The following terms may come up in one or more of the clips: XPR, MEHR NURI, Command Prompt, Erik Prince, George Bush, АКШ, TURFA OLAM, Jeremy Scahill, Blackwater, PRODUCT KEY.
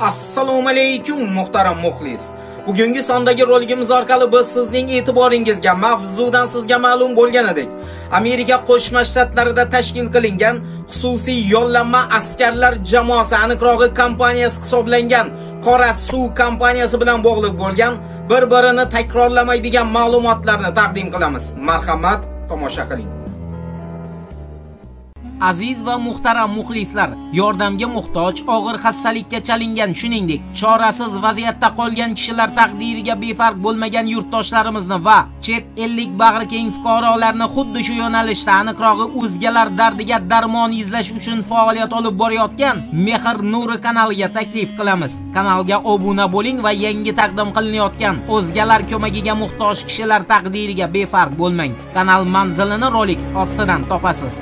Assalomu alaykum muhtaram muxlis. Bugungi sondagi roligimiz orqali biz sizning e'tiboringizga mavzudan sizga ma'lum bo'lgan edik. Amerika Qo'shma Shtatlarida tashkil qilingan xususiy yollanma askarlar jamoasi, aniqrog'i kompaniyasi hisoblangan Qora suv kompaniyasi bilan bog'liq bo'lgan bir-birini takrorlamaydigan ma'lumotlarni taqdim qilamiz. Marhamat, tomosha qiling. Aziz va muhtaram muxlislar, yordamga muhtoj, og'ir xastalikka chalingan, shuningdek chorasiz vaziyatda qolgan kishilar taqdiriga befarq bo'lmagan yurtdoshlarimizni va chet ellik bag'rikeng fuqarolarni xuddi shu yo'nalishda, aniqrog'i o'zgalar dardiga darmon izlash uchun faoliyat olib borayotgan MEHR NURI kanaliga taklif qilamiz. Kanalga obuna bo'ling va yangi taqdim qilinayotgan o'zgalar ko'magiga muhtoj kishilar taqdiriga befarq bo'lmang. Kanal manzilini rolik ostidan topasiz.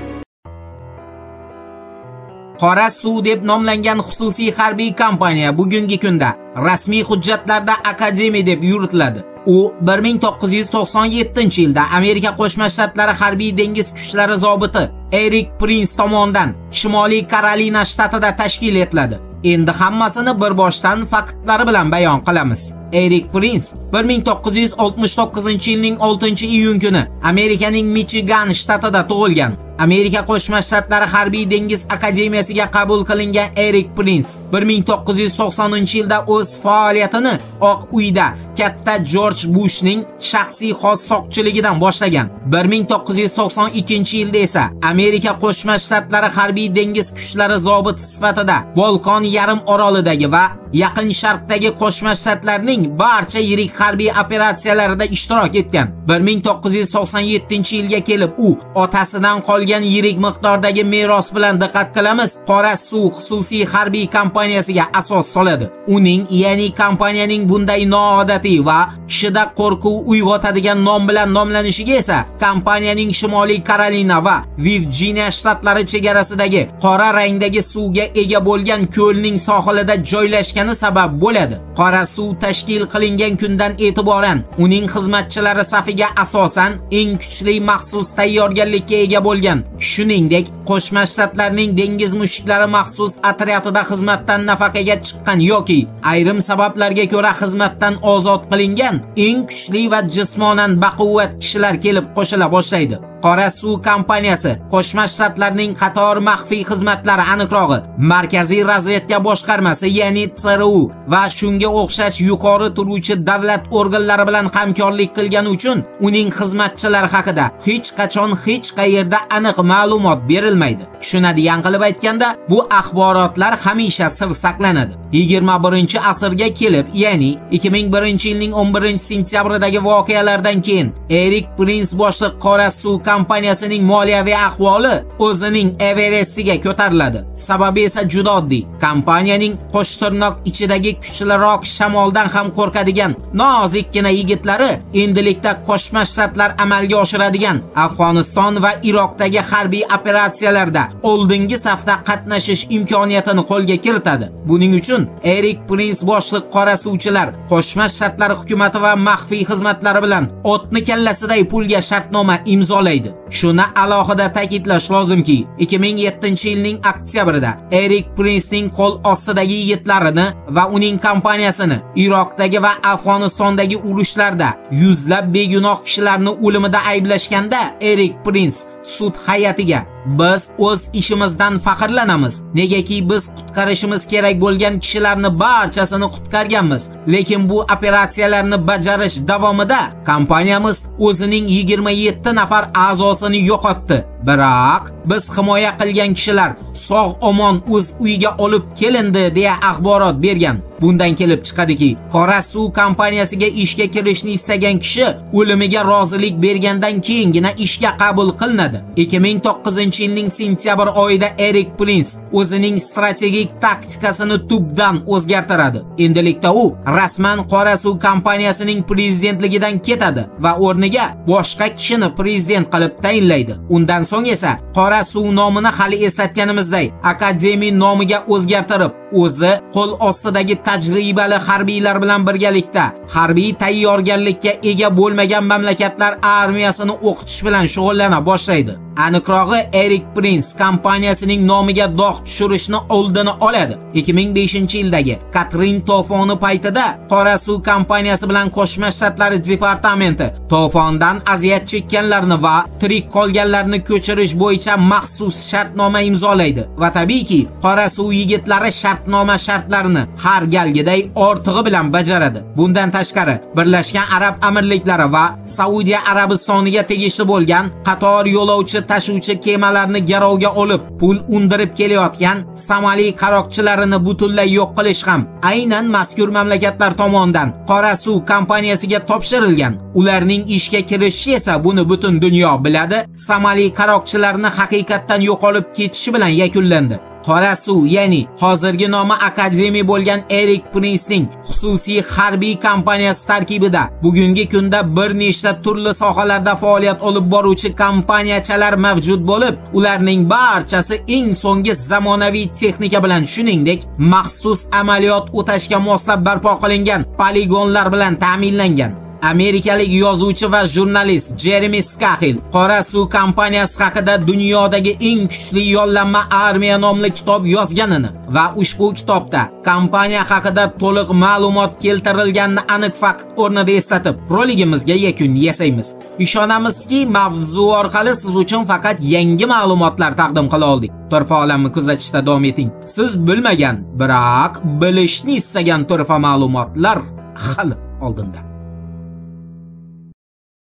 Qora suv deb nomlangan xususiy harbiy kompaniya bugungi kunda rasmiy hujjatlarda Academy deb yuritiladi. U 1997-yilda Amerika Qo'shma Shtatlari harbiy dengiz kuchlari zobiti Erik Prince tomonidan Shimoliy Karolina shtatida tashkil etiladi. Endi hammasini bir boshdan faktlari bilan bayon qilamiz. Erik Prince 1969-yilning 6-iyun kuni Amerikaning Michigan shtatida tug'ilgan. Amerika Qo'shma Shtatlari Harbiy dengiz akademiyasiga qabul qilingan Erik Prince 1990-yilda o'z faoliyatini Oq uyda katta George Bushning shaxsiy xossoqchiligidan boshlagan. 1992-yilda esa Amerika Qo'shma Shtatlari Harbiy dengiz kuchlari zobiti sifatida Bolqon yarim orolidagi va Yaqin Sharqdagi Qo'shma Shtatlarning barcha yirik harbiy operatsiyalarida ishtirok etgan. 1997-yilga kelib u otasidan qolgan yirik miqdordagi meros bilan, diqqat qilamiz, Qora suv xususiy harbiy kompaniyasiga asos soladi. Uning, ya'ni kompaniyaning bunday noodatiy va kishida qo'rquv uyg'otadigan nom bilan nomlanishiga esa kompaniyaning Shimoliy Karolina va Virjiniya shtatlari chegarasidagi qora rangdagi suvga ega bo'lgan ko'lning sohilida joylashgani sabab bo'ladi. Qora suv tashkil qilingan kundan e'tiboran uning xizmatchilari safiga asosan eng kuchli maxsus tayyorgarlikka ega bo'lgan. Shuningdek, Qo'shma Shtatlarning dengiz mushiklari maxsus otryadida xizmatdan nafaqaga chiqqan yoki ayrim sabablarga ko'ra xizmatdan ozod qilingan eng kuchli va jismonan baquvvat kishilar kelib qo'shila boshlaydi. Qora suv kompaniyasi Qo'shma Shtatlarning qator maxfiy xizmatlari, aniqrog'i Markaziy razvedka boshqarmasi, ya'ni TRU va shunga o'xshash yuqori turuvchi davlat organlari bilan hamkorlik qilgani uchun uning xizmatchilari haqida hech qachon hech qayerda aniq ma'lumot berilmaydi. Tushunadigan qilib aytganda, bu axborotlar hamisha sir saqlanadi. 21-asrga kelib, ya'ni 2001-yilning 11-sentyabridagi voqealardan keyin Erik Prince boshliq Qora suv kompaniyasining moliyaviy ahvoli o'zining Everestiga ko'tariladi. Sababi esa juda oddiy. Kompaniyaning qo'shtirnoq ichidagi kuchliroq shamoldan ham qo'rqadigan nozikkina yigitlari endilikda Qo'shma Shtatlar amalga oshiradigan Afg'oniston va Iroqdagi harbiy operatsiyalarda oldingi safda qatnashish imkoniyatini qo'lga kiritadi. Buning uchun Erik Prince boshliq qora suvchilar Qo'shma Shtatlar hukumati va maxfiy xizmatlari bilan otni kallasiday pulga shartnoma imzolaydi. Shuni alohida ta'kidlash lozimki, 2007-yilning oktyabrida Erik Princening qo'l ostidagi yigitlarini va uning kompaniyasini Iroqdagi va Afg'onistondagi urushlarda yuzlab begunoh kishilarni o'limida ayblashganda Erik Prince sud hay'atiga: "Biz o'z ishimizdan faxrlanamiz. Negaki biz qutqarishimiz kerak bo'lgan kishilarni barchasini qutqarganmiz. Lekin bu operatsiyalarni bajarish davomida kompaniyamiz o'zining 27 nafar a'zosini yo'qotdi. Biroq biz himoya qilgan kishilar sog'-omon o'z uyiga olib kelindi" deya axborot bergan. Bundan kelib chiqadiki, Qora suv kompaniyasiga ishga kirishni istagan kishi o'limiga rozilik bergandan keyingina ishga qabul qilinadi. 2009-yilning sentyabr oyida Erik Prince o'zining strategik taktikasini tubdan o'zgartiradi. Endilikda u rasman Qora suv kompaniyasining prezidentligidan ketadi va o'rniga boshqa kishini prezident qilib tayinlaydi. Undan so'ng esa Qora suv nomini hali eslatganimizdek Academy nomiga o'zgartirib, o'zi qo'l ostidagi tajribali harbiylar bilan birgalikda harbiy tayyorgarlikka ega bo'lmagan mamlakatlar armiyasini o'qitish bilan shug'ullana boshlaydi. Aniqrog'i Erik Prince kompaniyasining nomiga dog' tushirishni oldini oladi. 2005-yildagi Katrin to'foni paytida Qorasuv kompaniyasi bilan Qo'shma Shtatlari departamenti to'fondan aziyat chekkanlarni va tirik qolganlarni ko'chirish bo'yicha maxsus shartnoma imzolaydi va tabiiyki Qorasuv yigitlari shartnoma shartlarini har galgiday ortig'i bilan bajaradi. Bundan tashqari Birlashgan Arab Amirliklari va Saudiya Arabistoniga tegishli bo'lgan qator yo'lovchi tashuvchi kemalarni garovga olib, pul undirib kelayotgan Somali qaroqchilarini butunlay yo'q qilish ham aynan mazkur mamlakatlar tomonidan Qorasuv kompaniyasiga topshirilgan. Ularning ishga kirishi esa buni butun dunyo biladi, Somali qaroqchilarini haqiqatdan yo'qolib ketishi bilan yakunlandi. Qorasuv, ya'ni hozirgi nomi Academy bo'lgan Erik Prince'ning xususiy harbiy kompaniyasi tarkibida bugungi kunda bir nechta turli sohalarda faoliyat olib boruvchi kompaniyachalar mavjud bo'lib, ularning barchasi eng so'nggi zamonaviy texnika bilan, shuningdek, maxsus amaliyot o'tashga moslab barpo qilingan poligonlar bilan ta'minlangan. Amerikalik yozuvchi va jurnalist Jeremy Scahill Qorasuv kompaniyasi haqida dunyodagi eng kuchli yollanma armiya nomli kitob yozganini va ushbu kitobda kompaniya haqida to'liq ma'lumot keltirilganini aniq fakt o'rnida eslatib, roligimizga yakun yasaymiz. Ishonamizki, mavzu orqali siz uchun faqat yangi ma'lumotlar taqdim qila oldik. Turfa olamni kuzatishda davom eting. Siz bilmagan, biroq bilishni istagan turfa ma'lumotlar hali oldinda.